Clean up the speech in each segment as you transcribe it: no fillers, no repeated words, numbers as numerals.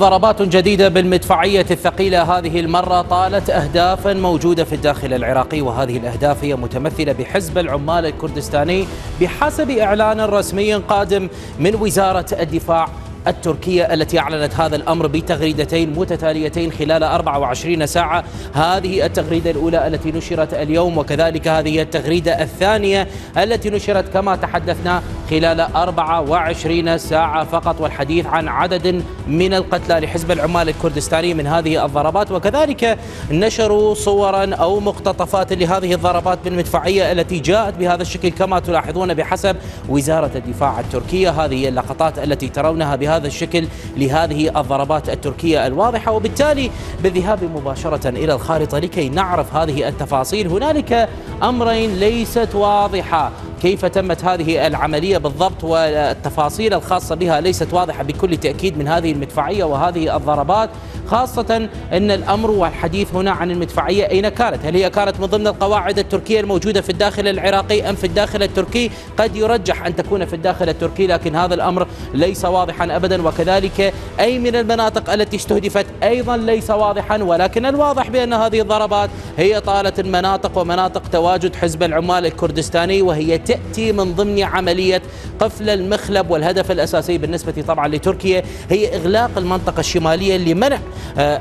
ضربات جديدة بالمدفعية الثقيلة هذه المرة طالت أهدافا موجودة في الداخل العراقي، وهذه الأهداف هي متمثلة بحزب العمال الكردستاني بحسب إعلان رسمي قادم من وزارة الدفاع التركية التي أعلنت هذا الأمر بتغريدتين متتاليتين خلال 24 ساعة. هذه التغريدة الأولى التي نشرت اليوم وكذلك هذه التغريدة الثانية التي نشرت كما تحدثنا خلال 24 ساعة فقط، والحديث عن عدد من القتلى لحزب العمال الكردستاني من هذه الضربات، وكذلك نشروا صورا أو مقتطفات لهذه الضربات بالمدفعية التي جاءت بهذا الشكل كما تلاحظون بحسب وزارة الدفاع التركية. هذه اللقطات التي ترونها بهذا الشكل لهذه الضربات التركية الواضحة، وبالتالي بالذهاب مباشرة إلى الخارطة لكي نعرف هذه التفاصيل. هنالك أمرين ليست واضحة، كيف تمت هذه العملية بالضبط والتفاصيل الخاصة بها ليست واضحة بكل تأكيد من هذه المدفعية وهذه الضربات، خاصة أن الأمر والحديث هنا عن المدفعية أين كانت؟ هل هي كانت من ضمن القواعد التركية الموجودة في الداخل العراقي أم في الداخل التركي؟ قد يرجح أن تكون في الداخل التركي، لكن هذا الأمر ليس واضحا أبدا، وكذلك أي من المناطق التي استهدفت أيضا ليس واضحا، ولكن الواضح بأن هذه الضربات هي طالت المناطق ومناطق تواجد حزب العمال الكردستاني، وهي تأتي من ضمن عملية قفل المخلب، والهدف الأساسي بالنسبة طبعا لتركيا هي إغلاق المنطقة الشمالية لمنع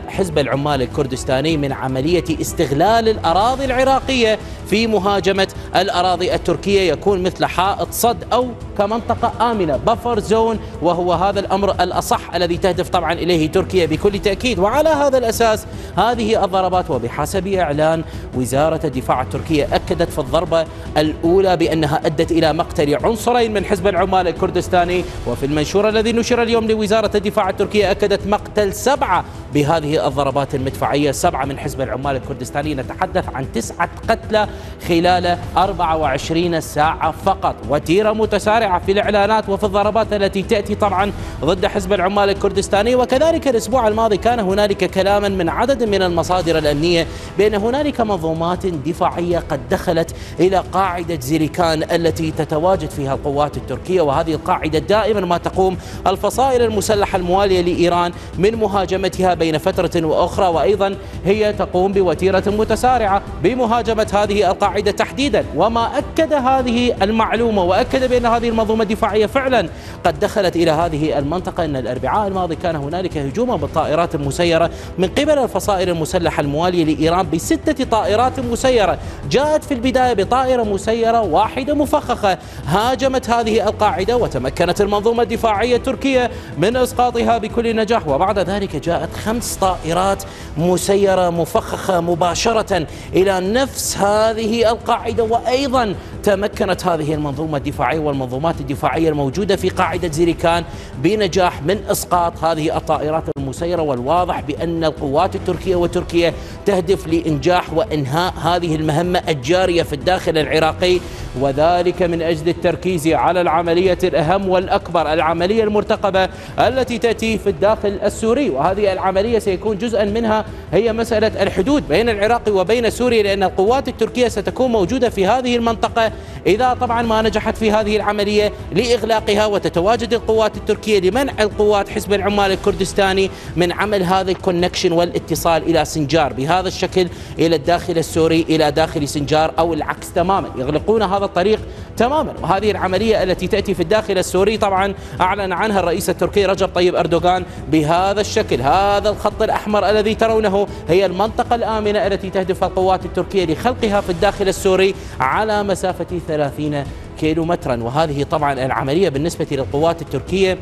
حزب العمال الكردستاني من عملية استغلال الأراضي العراقية في مهاجمة الأراضي التركية، يكون مثل حائط صد أو كمنطقة آمنة بفر زون، وهو هذا الأمر الأصح الذي تهدف طبعا إليه تركيا بكل تأكيد. وعلى هذا الأساس هذه الضربات، وبحسب إعلان وزارة الدفاع التركية أكدت في الضربة الأولى بأنها أدت إلى مقتل عنصرين من حزب العمال الكردستاني، وفي المنشور الذي نشر اليوم لوزارة الدفاع التركية أكدت مقتل 7 بهذه الضربات المدفعية، 7 من حزب العمال الكردستاني. نتحدث عن 9 قتلى خلال 24 ساعة فقط، وتيرة متسارعة في الإعلانات وفي الضربات التي تأتي طبعا ضد حزب العمال الكردستاني. وكذلك الأسبوع الماضي كان هنالك كلاما من عدد من المصادر الأمنية بأن هنالك منظومات دفاعية قد دخلت إلى قاعدة زيريكان التي تتواجد فيها القوات التركية، وهذه القاعدة دائما ما تقوم الفصائل المسلحة الموالية لإيران من مهاجمتها بين فترة وأخرى، وأيضا هي تقوم بوتيرة متسارعة بمهاجمة هذه القاعدة تحديدا. وما أكد هذه المعلومة وأكد بأن هذه المنظومة الدفاعية فعلا قد دخلت إلى هذه المنطقة أن الأربعاء الماضي كان هنالك هجوما بالطائرات المسيرة من قبل الفصائل المسلحة الموالية لإيران ب6 طائرات مسيرة، جاءت في البداية بطائرة مسيرة واحدة مفخخة هاجمت هذه القاعدة، وتمكنت المنظومة الدفاعية التركية من إسقاطها بكل نجاح، وبعد ذلك جاءت 5 طائرات مسيرة مفخخة مباشرة إلى نفس هذه القاعدة، وأيضا تمكنت هذه المنظومة الدفاعية والمنظومات الدفاعية الموجودة في قاعدة زيريكان بنجاح من إسقاط هذه الطائرات المسيرة. والواضح بأن القوات التركية وتركيا تهدف لإنجاح وإنهاء هذه المهمة الجارية في الداخل العراقي، وذلك من أجل التركيز على العملية الأهم والأكبر، العملية المرتقبة التي تأتي في الداخل السوري، وهذه العملية سيكون جزءا منها هي مسألة الحدود بين العراق وبين سوريا، لأن القوات التركية ستكون موجودة في هذه المنطقة إذا طبعا ما نجحت في هذه العملية لإغلاقها، وتتواجد القوات التركية لمنع القوات حزب العمال الكردستاني من عمل هذا الكونكشن والاتصال إلى سنجار بهذا الشكل إلى الداخل السوري إلى داخل سنجار، أو العكس تماما، يغلقون هذا الطريق تماما. وهذه العملية التي تأتي في الداخل السوري طبعا أعلن عنها الرئيس التركي رجب طيب أردوغان بهذا الشكل. هذا الخط الأحمر الذي ترونه هي المنطقة الآمنة التي تهدف القوات التركية لخلقها في الداخل السوري على مسافة 30 كيلومترا، وهذه طبعا العملية بالنسبة للقوات التركية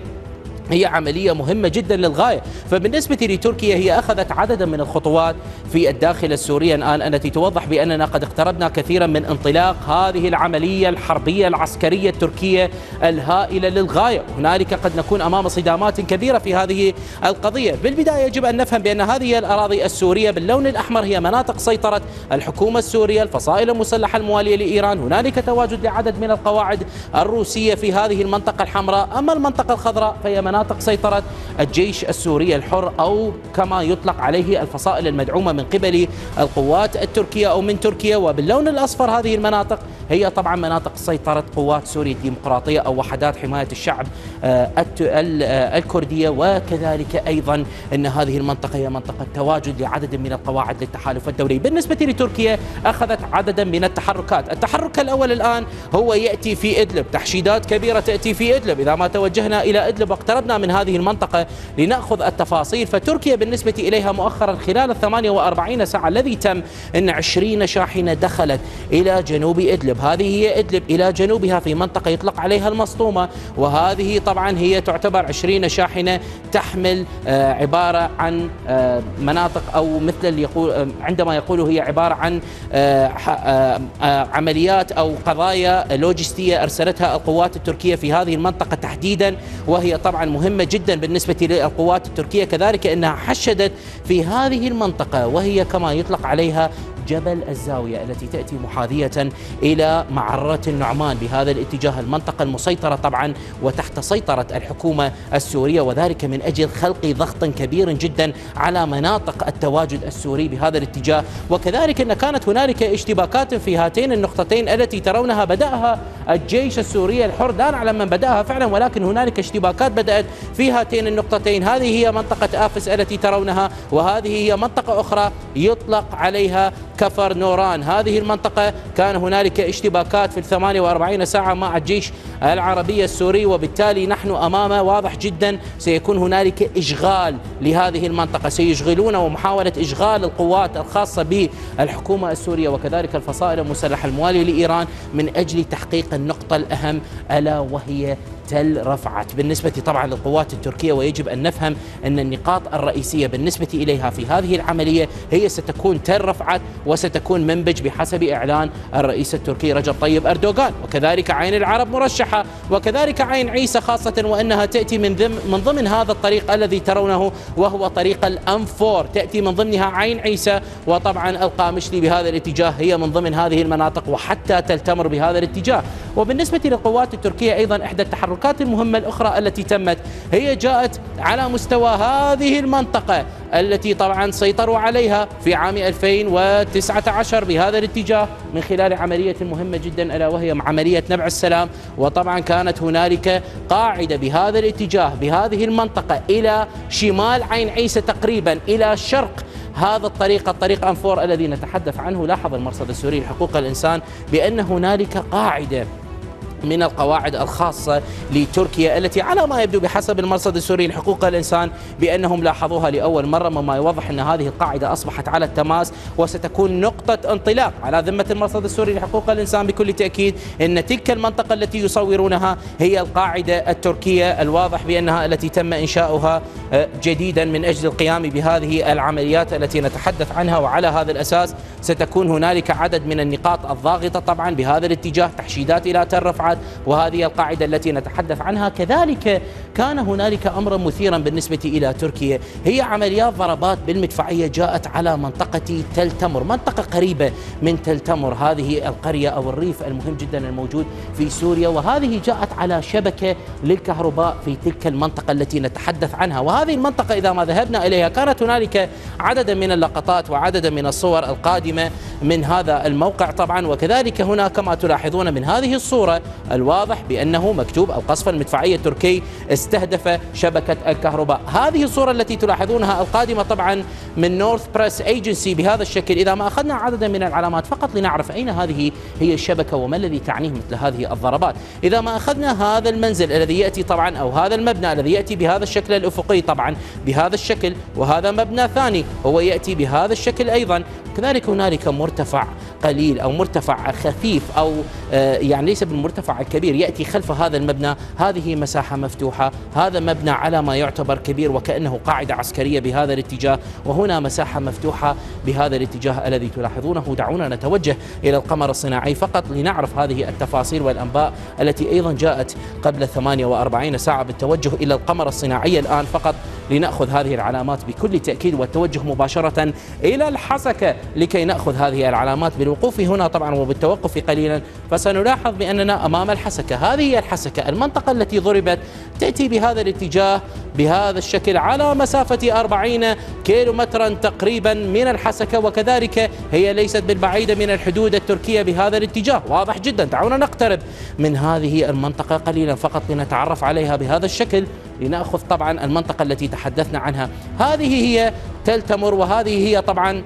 هي عملية مهمة جدا للغاية. فبالنسبة لتركيا هي أخذت عددا من الخطوات في الداخل السوري الآن التي توضح بأننا قد اقتربنا كثيرا من انطلاق هذه العملية الحربية العسكرية التركية الهائلة للغاية، هنالك قد نكون أمام صدامات كبيرة في هذه القضية. بالبداية يجب أن نفهم بأن هذه الأراضي السورية باللون الأحمر هي مناطق سيطرة الحكومة السورية، الفصائل المسلحة الموالية لإيران، هنالك تواجد لعدد من القواعد الروسية في هذه المنطقة الحمراء. أما المنطقة الخضراء فهي مناطق سيطرة الجيش السوري الحر، أو كما يطلق عليه الفصائل المدعومة من قبل القوات التركية أو من تركيا. وباللون الأصفر هذه المناطق هي طبعا مناطق سيطرة قوات سوريا الديمقراطية أو وحدات حماية الشعب الكردية، وكذلك أيضا أن هذه المنطقة هي منطقة تواجد لعدد من القواعد للتحالف الدولي. بالنسبة لتركيا أخذت عددا من التحركات، التحرك الأول الآن هو يأتي في إدلب، تحشيدات كبيرة تأتي في إدلب. إذا ما توجهنا إلى إدلب واقتربنا من هذه المنطقة لنأخذ التفاصيل، فتركيا بالنسبة إليها مؤخرا خلال ال 48 ساعة الذي تم أن 20 شاحنة دخلت إلى جنوب إدلب، هذه هي إدلب، إلى جنوبها في منطقة يطلق عليها المصطومة، وهذه طبعا هي تعتبر 20 شاحنة تحمل عبارة عن مناطق أو مثل اللي يقول عندما يقولوا هي عبارة عن عمليات أو قضايا لوجستية أرسلتها القوات التركية في هذه المنطقة تحديدا، وهي طبعا مهمة جدا بالنسبة للقوات التركية، كذلك أنها حشدت في هذه المنطقة وهي كما يطلق عليها جبل الزاوية التي تأتي محاذية إلى معرة النعمان، بهذا الاتجاه المنطقة المسيطرة طبعا وتحت سيطرة الحكومة السورية، وذلك من أجل خلق ضغط كبير جدا على مناطق التواجد السوري بهذا الاتجاه. وكذلك أن كانت هنالك اشتباكات في هاتين النقطتين التي ترونها بدأها الجيش السوري الحر، لا نعلم من بدأها فعلا، ولكن هنالك اشتباكات بدأت في هاتين النقطتين، هذه هي منطقة آفس التي ترونها، وهذه هي منطقة أخرى يطلق عليها كفر نوران. هذه المنطقة كان هنالك اشتباكات في 48 ساعة مع الجيش العربي السوري، وبالتالي نحن أمامه واضح جدا سيكون هنالك إشغال لهذه المنطقة، سيشغلون ومحاولة إشغال القوات الخاصة بالحكومة السورية وكذلك الفصائل المسلحة الموالية لإيران من أجل تحقيق النقطة الأهم ألا وهي تل رفعت. بالنسبة طبعا للقوات التركية، ويجب أن نفهم أن النقاط الرئيسية بالنسبة إليها في هذه العملية هي ستكون تل رفعت، وستكون منبج بحسب إعلان الرئيس التركي رجب طيب أردوغان، وكذلك عين العرب مرشحة، وكذلك عين عيسى، خاصة وأنها تأتي من ضمن هذا الطريق الذي ترونه وهو طريق الأنفور، تأتي من ضمنها عين عيسى، وطبعا القامشلي بهذا الاتجاه هي من ضمن هذه المناطق، وحتى تل تمر بهذا الاتجاه. وبالنسبة للقوات التركية أيضا إحدى التحركات المهمة الأخرى التي تمت هي جاءت على مستوى هذه المنطقة التي طبعا سيطروا عليها في عام 2019 بهذا الاتجاه من خلال عملية مهمة جدا ألا وهي عملية نبع السلام، وطبعا كانت هنالك قاعدة بهذا الاتجاه بهذه المنطقة إلى شمال عين عيسى تقريبا إلى شرق هذا الطريق، الطريق أنفور الذي نتحدث عنه. لاحظ المرصد السوري لحقوق الإنسان بأن هنالك قاعدة من القواعد الخاصة لتركيا التي على ما يبدو بحسب المرصد السوري لحقوق الإنسان بأنهم لاحظوها لأول مرة، مما يوضح أن هذه القاعدة أصبحت على التماس وستكون نقطة انطلاق على ذمة المرصد السوري لحقوق الإنسان بكل تأكيد أن تلك المنطقة التي يصورونها هي القاعدة التركية الواضح بأنها التي تم إنشاؤها جديدا من أجل القيام بهذه العمليات التي نتحدث عنها. وعلى هذا الأساس ستكون هنالك عدد من النقاط الضاغطة طبعا بهذا الاتجاه، تحشيدات إلى تل رفعت، وهذه القاعدة التي نتحدث عنها. كذلك كان هنالك أمرا مثيرا بالنسبة إلى تركيا، هي عمليات ضربات بالمدفعية جاءت على منطقة تل تمر، منطقة قريبة من تل تمر، هذه القرية أو الريف المهم جدا الموجود في سوريا، وهذه جاءت على شبكة للكهرباء في تلك المنطقة التي نتحدث عنها. وهذه المنطقة إذا ما ذهبنا إليها كانت هنالك عددا من اللقطات وعددا من الصور القادمة من هذا الموقع طبعا، وكذلك هنا كما تلاحظون من هذه الصورة الواضح بأنه مكتوب القصف المدفعي التركي استهدف شبكة الكهرباء. هذه الصورة التي تلاحظونها القادمة طبعا من نورث بريس ايجنسي بهذا الشكل، إذا ما أخذنا عددا من العلامات فقط لنعرف أين هذه هي الشبكة وما الذي تعنيه مثل هذه الضربات. إذا ما أخذنا هذا المنزل الذي يأتي طبعا أو هذا المبنى الذي يأتي بهذا الشكل الأفقي طبعا بهذا الشكل، وهذا مبنى ثاني هو يأتي بهذا الشكل أيضا، كذلك هنالك مرتفع قليل أو مرتفع خفيف أو يعني ليس بالمرتفع الكبير يأتي خلف هذا المبنى، هذه مساحة مفتوحة، هذا مبنى على ما يعتبر كبير وكأنه قاعدة عسكرية بهذا الاتجاه، وهنا مساحة مفتوحة بهذا الاتجاه الذي تلاحظونه. دعونا نتوجه إلى القمر الصناعي فقط لنعرف هذه التفاصيل والأنباء التي أيضا جاءت قبل 48 ساعة. بالتوجه إلى القمر الصناعي الآن فقط لنأخذ هذه العلامات بكل تأكيد، والتوجه مباشرة إلى الحسكة لكي نأخذ هذه العلامات. بالوقوف هنا طبعا وبالتوقف قليلا فسنلاحظ بأننا أمام الحسكة. هذه هي الحسكة، المنطقة التي ضربت تأتي بهذا الاتجاه بهذا الشكل على مسافة 40 كيلومترا تقريبا من الحسكة، وكذلك هي ليست بالبعيدة من الحدود التركية بهذا الاتجاه. واضح جدا، دعونا نقترب من هذه المنطقة قليلا فقط لنتعرف عليها بهذا الشكل، لنأخذ طبعا المنطقة التي تحدثنا عنها. هذه هي تل تمر، وهذه هي طبعا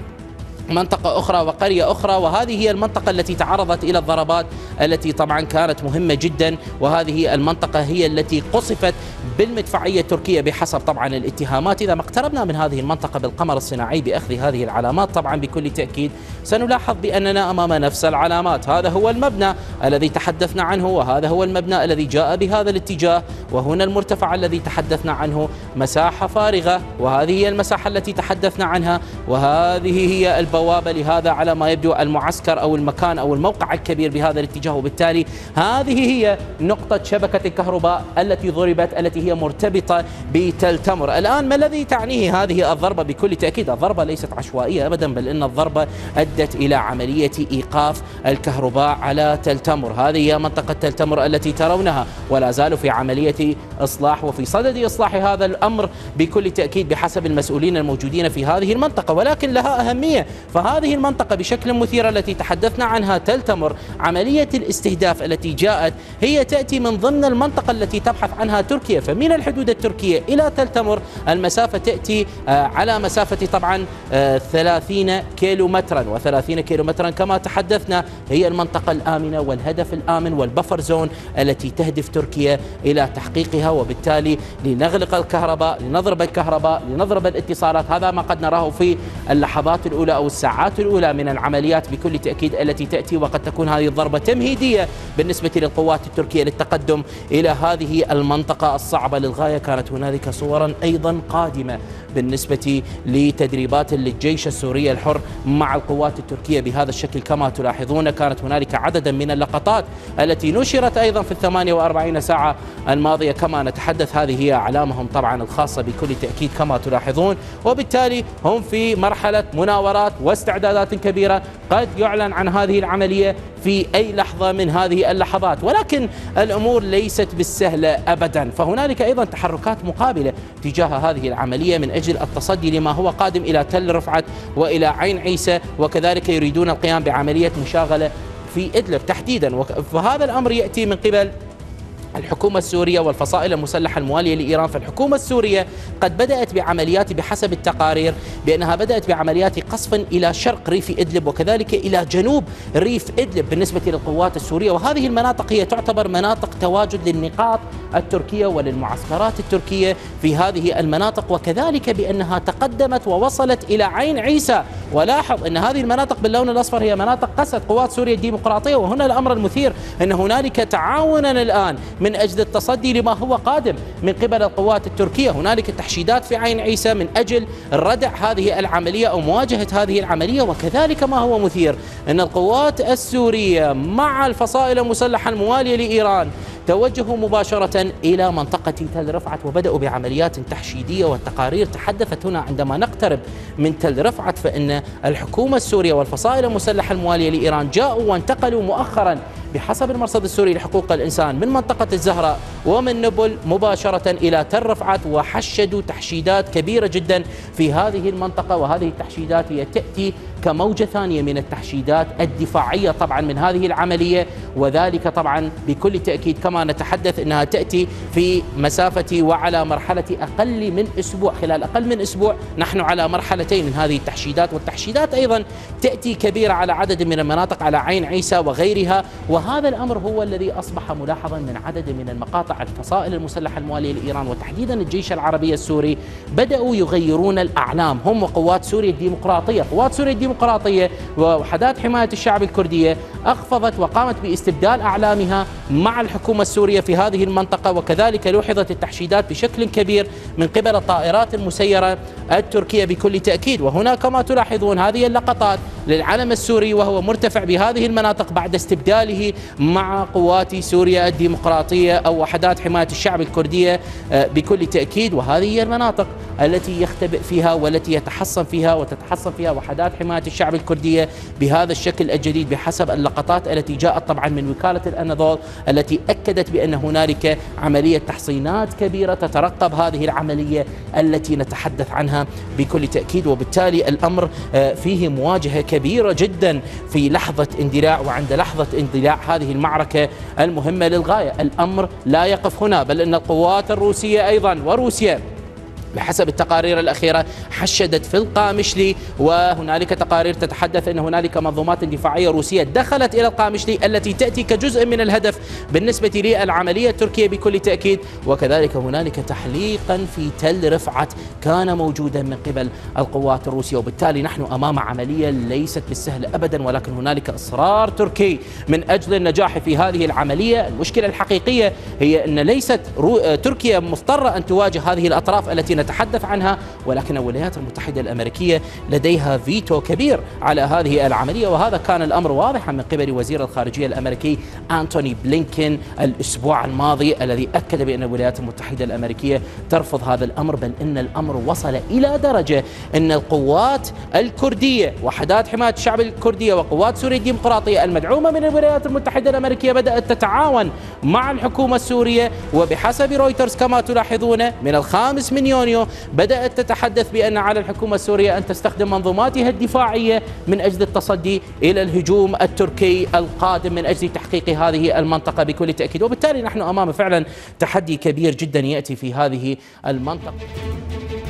منطقة أخرى وقرية أخرى، وهذه هي المنطقة التي تعرضت إلى الضربات التي طبعا كانت مهمة جدا، وهذه المنطقة هي التي قصفت بالمدفعية التركية بحسب طبعا الاتهامات. إذا ما اقتربنا من هذه المنطقة بالقمر الصناعي بأخذ هذه العلامات طبعا بكل تأكيد سنلاحظ بأننا أمام نفس العلامات. هذا هو المبنى الذي تحدثنا عنه، وهذا هو المبنى الذي جاء بهذا الاتجاه، وهنا المرتفع الذي تحدثنا عنه، مساحة فارغة، وهذه هي المساحة التي تحدثنا عنها، وهذه هي البوابة لهذا على ما يبدو المعسكر أو المكان أو الموقع الكبير بهذا الاتجاه. وبالتالي هذه هي نقطة شبكة الكهرباء التي ضربت، التي هي مرتبطة بتل تمر. الآن ما الذي تعنيه هذه الضربة؟ بكل تأكيد الضربة ليست عشوائية أبدا، بل إن الضربة أدت إلى عملية إيقاف الكهرباء على تل تمر. هذه هي منطقة تل تمر التي ترونها، ولا زالوا في عملية إصلاح وفي صدد إصلاح هذا الأمر بكل تأكيد بحسب المسؤولين الموجودين في هذه المنطقة، ولكن لها أهمية. فهذه المنطقة بشكل مثير التي تحدثنا عنها تل تمر، عملية الاستهداف التي جاءت هي تأتي من ضمن المنطقة التي تبحث عنها تركيا، فمن الحدود التركية إلى تل تمر المسافة تأتي على مسافة طبعا 30 كيلومترا، و30 كيلومترا كما تحدثنا هي المنطقة الآمنة والهدف الآمن والبفر زون التي تهدف تركيا إلى تحقيقها. وبالتالي لنغلق الكهرباء، لنضرب الكهرباء، لنضرب الاتصالات، هذا ما قد نراه في اللحظات الأولى أو الساعات الأولى من العمليات بكل تأكيد التي تأتي. وقد تكون هذه الضربة تمهيدية بالنسبة للقوات التركية للتقدم إلى هذه المنطقة الصعبة للغاية. كانت هنالك صورا أيضا قادمة بالنسبة لتدريبات للجيش السوري الحر مع القوات التركية بهذا الشكل كما تلاحظون. كانت هنالك عددا من اللقطات التي نشرت أيضا في 48 ساعة الماضية كما نتحدث. هذه هي أعلامهم طبعا الخاصة بكل تأكيد كما تلاحظون، وبالتالي هم في مرحلة مناورات واستعدادات كبيرة، قد يعلن عن هذه العملية في أي لحظة من هذه اللحظات. ولكن الأمور ليست بالسهلة أبدا، فهنالك أيضا تحركات مقابلة تجاه هذه العملية من أجل التصدي لما هو قادم إلى تل رفعت وإلى عين عيسى، وكذلك يريدون القيام بعملية مشاغلة في إدلب تحديدا. فهذا الأمر يأتي من قبل الحكومة السورية والفصائل المسلحة الموالية لإيران. فالحكومة السورية قد بدأت بعمليات بحسب التقارير بأنها بدأت بعمليات قصف إلى شرق ريف إدلب وكذلك إلى جنوب ريف إدلب بالنسبة للقوات السورية، وهذه المناطق هي تعتبر مناطق تواجد للنقاط التركية وللمعسكرات التركية في هذه المناطق، وكذلك بأنها تقدمت ووصلت إلى عين عيسى. ولاحظ أن هذه المناطق باللون الأصفر هي مناطق قصد قوات سوريا الديمقراطية، وهنا الأمر المثير أن هنالك تعاونا الآن من أجل التصدي لما هو قادم من قبل القوات التركية. هنالك تحشيدات في عين عيسى من أجل ردع هذه العملية أو مواجهة هذه العملية، وكذلك ما هو مثير أن القوات السورية مع الفصائل المسلحة الموالية لإيران توجهوا مباشرة إلى منطقة تل رفعت وبدأوا بعمليات تحشيدية. والتقارير تحدثت هنا عندما نقترب من تل رفعت فإن الحكومة السورية والفصائل المسلحة الموالية لإيران جاءوا وانتقلوا مؤخرا بحسب المرصد السوري لحقوق الإنسان من منطقة الزهراء ومن نبل مباشرة إلى تل رفعت، وحشدوا تحشيدات كبيرة جدا في هذه المنطقة. وهذه التحشيدات هي تأتي كموجة ثانية من التحشيدات الدفاعية طبعا من هذه العملية، وذلك طبعا بكل تأكيد كما نتحدث أنها تأتي في مسافة وعلى مرحلة أقل من أسبوع. خلال أقل من أسبوع نحن على مرحلتين من هذه التحشيدات، والتحشيدات أيضا تأتي كبيرة على عدد من المناطق على عين عيسى وغيرها. وهذا الأمر هو الذي أصبح ملاحظا من عدد من المقاطع. الفصائل المسلحة الموالية لإيران وتحديدا الجيش العربي السوري بدأوا يغيرون الأعلام هم وقوات سوريا الديمقراطية. قوات سوريا الديمقراطية ووحدات حماية الشعب الكردية أخفضت وقامت باستبدال أعلامها مع الحكومة السورية في هذه المنطقة، وكذلك لوحظت التحشيدات بشكل كبير من قبل الطائرات المسيرة التركية بكل تأكيد. وهنا كما تلاحظون هذه اللقطات للعلم السوري وهو مرتفع بهذه المناطق بعد استبداله مع قوات سوريا الديمقراطية أو وحدات حماية الشعب الكردية بكل تأكيد. وهذه هي المناطق التي يختبئ فيها والتي يتحصن فيها وتتحصن فيها وحدات حماية الشعب الكردية بهذا الشكل الجديد بحسب اللقطات التي جاءت طبعا من وكالة الأناضول التي أكدت بأن هنالك عملية تحصينات كبيرة تترقب هذه العملية التي نتحدث عنها بكل تأكيد. وبالتالي الأمر فيه مواجهة كبيرة جدا في لحظة اندلاع، وعند لحظة اندلاع هذه المعركة المهمة للغاية الأمر لا يقف هنا، بل أن القوات الروسية أيضا وروسيا بحسب التقارير الأخيرة حشدت في القامشلي، وهنالك تقارير تتحدث أن هنالك منظومات دفاعية روسية دخلت إلى القامشلي التي تأتي كجزء من الهدف بالنسبة للعملية التركية بكل تأكيد. وكذلك هنالك تحليقا في تل رفعت كان موجودا من قبل القوات الروسية، وبالتالي نحن أمام عملية ليست بالسهل أبدا، ولكن هنالك إصرار تركي من أجل النجاح في هذه العملية. المشكلة الحقيقية هي أن ليست تركيا مضطرة أن تواجه هذه الأطراف التي نتحدث عنها، ولكن الولايات المتحدة الأمريكية لديها فيتو كبير على هذه العملية، وهذا كان الأمر واضحا من قبل وزير الخارجية الأمريكي أنطوني بلينكن الأسبوع الماضي الذي أكد بأن الولايات المتحدة الأمريكية ترفض هذا الأمر، بل إن الأمر وصل إلى درجة أن القوات الكردية وحدات حماية الشعب الكردية وقوات سوريا الديمقراطية المدعومة من الولايات المتحدة الأمريكية بدأت تتعاون مع الحكومة السورية، وبحسب رويترز كما تلاحظون من 5 يونيو بدأت تتحدث بأن على الحكومة السورية أن تستخدم منظوماتها الدفاعية من أجل التصدي إلى الهجوم التركي القادم من أجل تحقيق هذه المنطقة بكل تأكيد. وبالتالي نحن أمام فعلا تحدي كبير جدا يأتي في هذه المنطقة.